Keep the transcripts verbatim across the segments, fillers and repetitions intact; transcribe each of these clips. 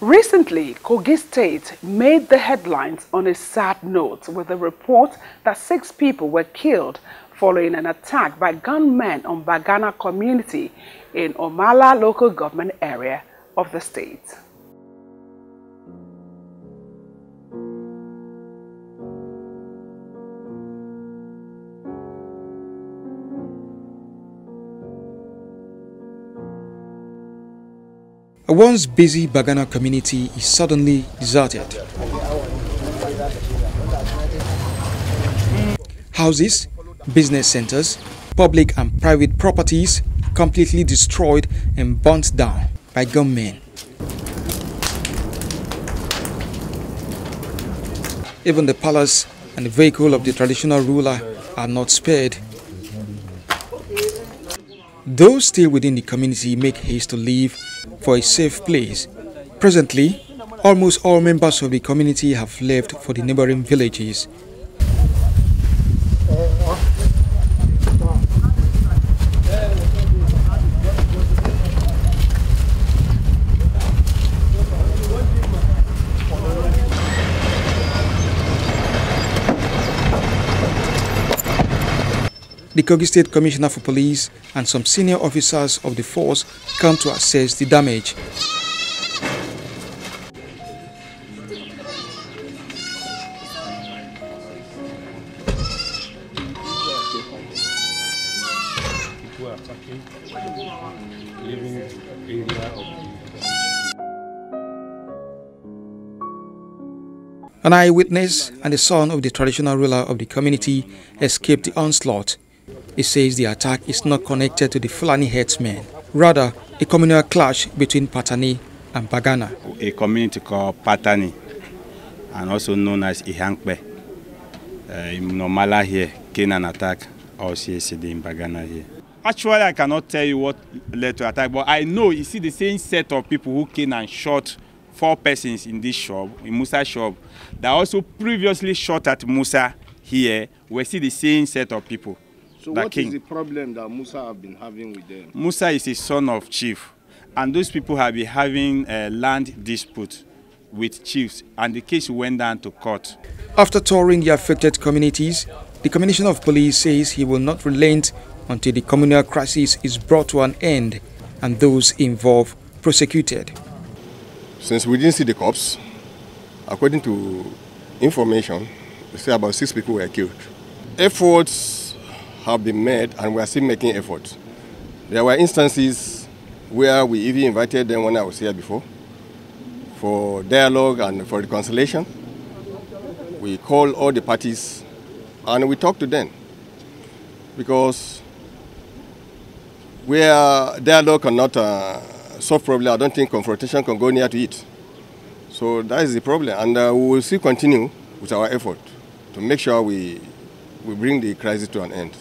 Recently, Kogi State made the headlines on a sad note with a report that six people were killed following an attack by gunmen on Bagana community in Omala local government area of the state. A once busy Bagana community is suddenly deserted. Houses, business centers, public and private properties completely destroyed and burnt down by gunmen. Even the palace and the vehicle of the traditional ruler are not spared. Those still within the community make haste to leave for a safe place. Presently, almost all members of the community have left for the neighboring villages. The Kogi State Commissioner for Police and some senior officers of the force come to assess the damage. An eyewitness and the son of the traditional ruler of the community escaped the onslaught. He says the attack is not connected to the Fulani headsmen, rather a communal clash between Patani and Bagana. A community called Patani, and also known as Ihankbe, uh, in Nomala here, came an attack also yesterday in Bagana here. Actually, I cannot tell you what led to attack, but I know you see the same set of people who came and shot four persons in this shop, in Musa's shop, that also previously shot at Musa here. We see the same set of people. So what king. is the problem that Musa have been having with them? Musa is a son of chief, and those people have been having a land dispute with chiefs, and the case went down to court. After touring the affected communities, the Commissioner of Police says he will not relent until the communal crisis is brought to an end and those involved prosecuted. Since we didn't see the cops, according to information, we say about six people were killed. Efforts have been made, and we are still making efforts. There were instances where we even invited them when I was here before for dialogue and for reconciliation. We called all the parties and we talked to them, because where dialogue cannot uh, solve problems, I don't think confrontation can go near to it. So that is the problem, and uh, we will still continue with our effort to make sure we, we bring the crisis to an end.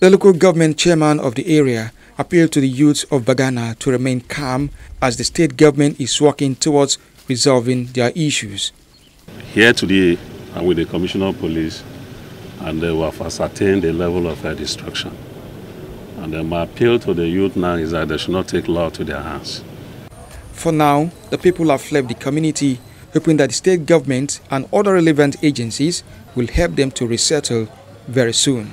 The local government chairman of the area appealed to the youths of Bagana to remain calm as the state government is working towards resolving their issues. Here today, I'm with the Commissioner of Police, and they have ascertained the level of their destruction. And then my appeal to the youth now is that they should not take law to their hands. For now, the people have left the community, hoping that the state government and other relevant agencies will help them to resettle very soon.